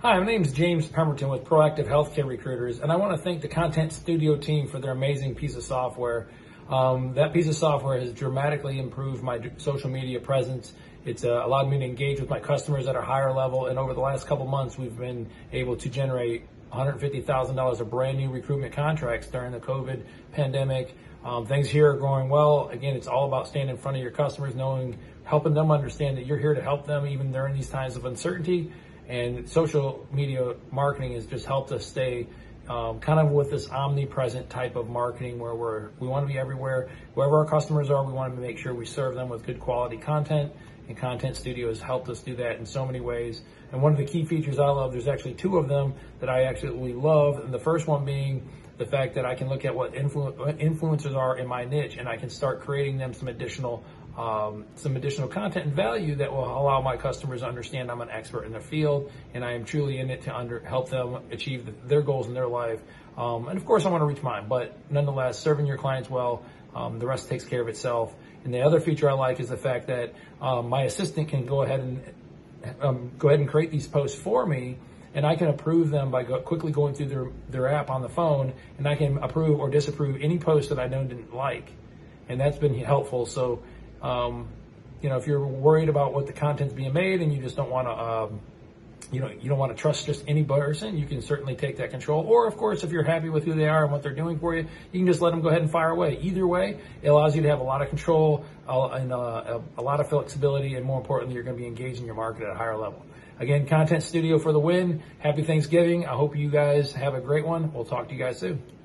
Hi, my name is James Pemberton with Proactive Healthcare Recruiters, and I want to thank the Content Studio team for their amazing piece of software. That piece of software has dramatically improved my social media presence. It's allowed me to engage with my customers at a higher level, and over the last couple months, we've been able to generate $150,000 of brand new recruitment contracts during the COVID pandemic. Things here are going well. Again, it's all about standing in front of your customers, helping them understand that you're here to help them even during these times of uncertainty. And social media marketing has just helped us stay kind of with this omnipresent type of marketing where we want to be everywhere. Wherever our customers are, we want to make sure we serve them with good quality content, and Content Studio has helped us do that in so many ways. And one of the key features I love, there's actually two of them that I absolutely love, and the first one being the fact that I can look at what influencers are in my niche, and I can start creating them some additional content and value that will allow my customers to understand I'm an expert in their field and I am truly in it to help them achieve their goals in their life. And of course I want to reach mine, but nonetheless, serving your clients well, the rest takes care of itself. And the other feature I like is the fact that my assistant can go ahead and create these posts for me, and I can approve them by quickly going through their app on the phone, and I can approve or disapprove any post that I know didn't like. And that's been helpful. So, you know, if you're worried about what the content's being made and you just don't want to, you don't want to trust just any person, you can certainly take that control. Or of course, if you're happy with who they are and what they're doing for you, you can just let them go ahead and fire away. Either way, it allows you to have a lot of control and a lot of flexibility, and more importantly, you're going to be engaging your market at a higher level. Again, Content Studio for the win. Happy Thanksgiving. I hope you guys have a great one. We'll talk to you guys soon.